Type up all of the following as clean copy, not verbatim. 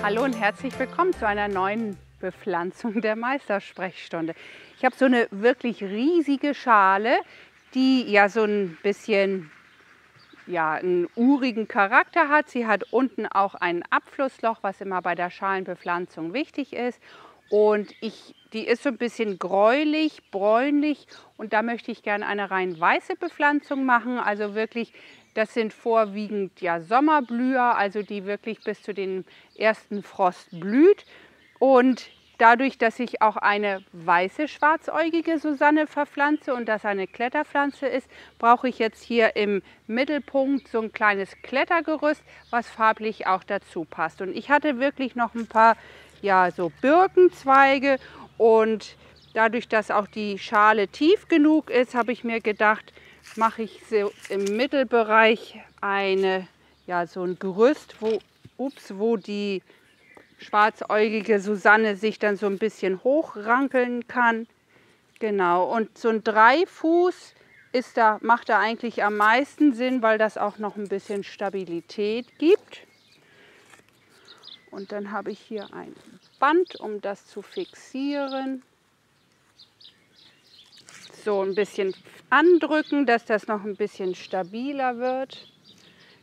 Hallo und herzlich willkommen zu einer neuen Bepflanzung der Meistersprechstunde. Ich habe so eine wirklich riesige Schale, die ja so ein bisschen einen urigen Charakter hat. Sie hat unten auch ein Abflussloch, was immer bei der Schalenbepflanzung wichtig ist. Und die ist so ein bisschen gräulich, bräunlich und da möchte ich gerne eine rein weiße Bepflanzung machen. Also wirklich, das sind vorwiegend Sommerblüher, also die wirklich bis zu dem ersten Frost blüht. Und dadurch, dass ich auch eine weiße schwarzäugige Susanne verpflanze und das eine Kletterpflanze ist, brauche ich jetzt hier im Mittelpunkt so ein kleines Klettergerüst, was farblich auch dazu passt. Und ich hatte wirklich noch ein paar so Birkenzweige und dadurch, dass auch die Schale tief genug ist, habe ich mir gedacht, mache ich so im Mittelbereich so ein Gerüst, wo die schwarzäugige Susanne sich dann so ein bisschen hochrankeln kann. Genau, und so ein 3 Fuß macht da eigentlich am meisten Sinn, weil das auch noch ein bisschen Stabilität gibt. Und dann habe ich hier ein Band, um das zu fixieren. So ein bisschen andrücken, dass das noch ein bisschen stabiler wird.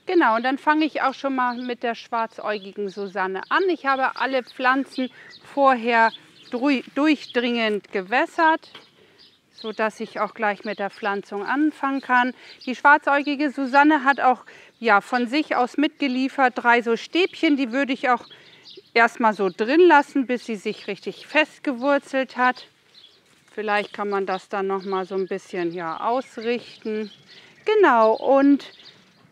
Genau, und dann fange ich auch schon mal mit der schwarzäugigen Susanne an. Ich habe alle Pflanzen vorher durchdringend gewässert, sodass ich auch gleich mit der Pflanzung anfangen kann. Die schwarzäugige Susanne hat auch von sich aus mitgeliefert 3 so Stäbchen. Die würde ich auch erstmal so drin lassen, bis sie sich richtig festgewurzelt hat. Vielleicht kann man das dann nochmal so ein bisschen ausrichten. Genau, und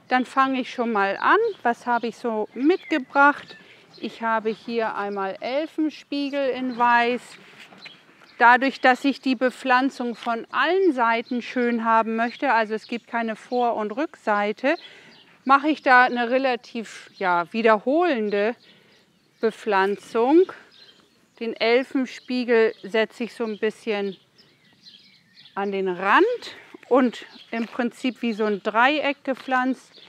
dann fange ich schon mal an. Was habe ich so mitgebracht? Ich habe hier einmal Elfenspiegel in Weiß. Dadurch, dass ich die Bepflanzung von allen Seiten schön haben möchte, also es gibt keine Vor- und Rückseite, mache ich da eine relativ wiederholende Bepflanzung. Den Elfenspiegel setze ich so ein bisschen an den Rand und im Prinzip wie so ein Dreieck gepflanzt,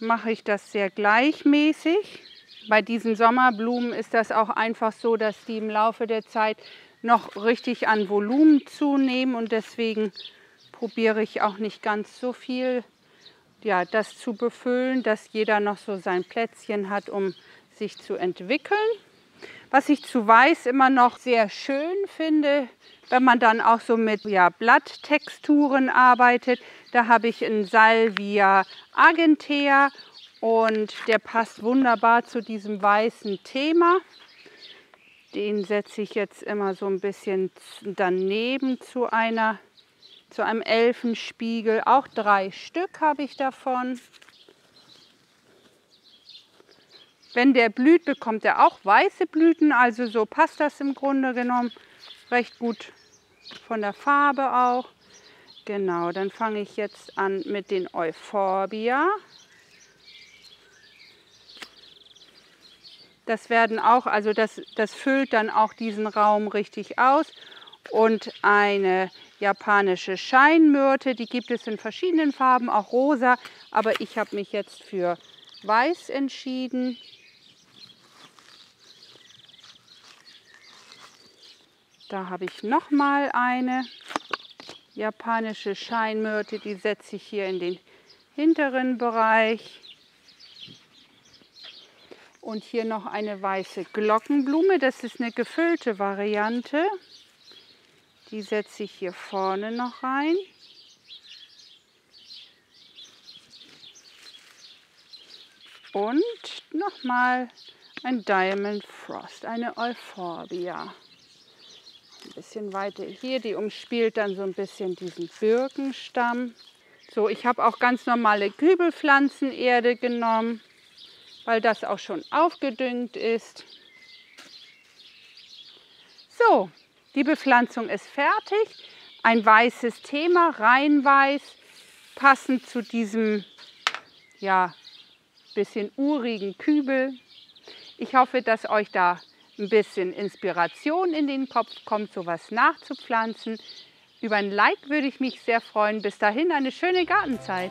mache ich das sehr gleichmäßig. Bei diesen Sommerblumen ist das auch einfach so, dass die im Laufe der Zeit noch richtig an Volumen zunehmen und deswegen probiere ich auch nicht ganz so viel, das zu befüllen, dass jeder noch so sein Plätzchen hat, um sich zu entwickeln. Was ich zu Weiß immer noch sehr schön finde, wenn man dann auch so mit Blatttexturen arbeitet, da habe ich einen Salvia argentea und der passt wunderbar zu diesem weißen Thema. Den setze ich jetzt immer so ein bisschen daneben zu einem Elfenspiegel. Auch 3 Stück habe ich davon. Wenn der blüht, bekommt er auch weiße Blüten, also so passt das im Grunde genommen recht gut von der Farbe auch. Genau, dann fange ich jetzt an mit den Euphorbia. Das werden auch, das füllt dann auch diesen Raum richtig aus. Und eine japanische Scheinmyrthe, die gibt es in verschiedenen Farben, auch rosa. Aber ich habe mich jetzt für Weiß entschieden. Da habe ich nochmal eine japanische Scheinmyrthe, die setze ich hier in den hinteren Bereich. Und hier noch eine weiße Glockenblume, das ist eine gefüllte Variante. Die setze ich hier vorne noch rein. Und nochmal ein Diamond Frost, eine Euphorbia. Ein bisschen weiter hier, die umspielt dann so ein bisschen diesen Birkenstamm. So, ich habe auch ganz normale Kübelpflanzenerde genommen, weil das auch schon aufgedüngt ist. So, die Bepflanzung ist fertig. Ein weißes Thema, rein weiß, passend zu diesem bisschen urigen Kübel. Ich hoffe, dass euch da ein bisschen Inspiration in den Kopf kommt, sowas nachzupflanzen. Über ein Like würde ich mich sehr freuen. Bis dahin eine schöne Gartenzeit.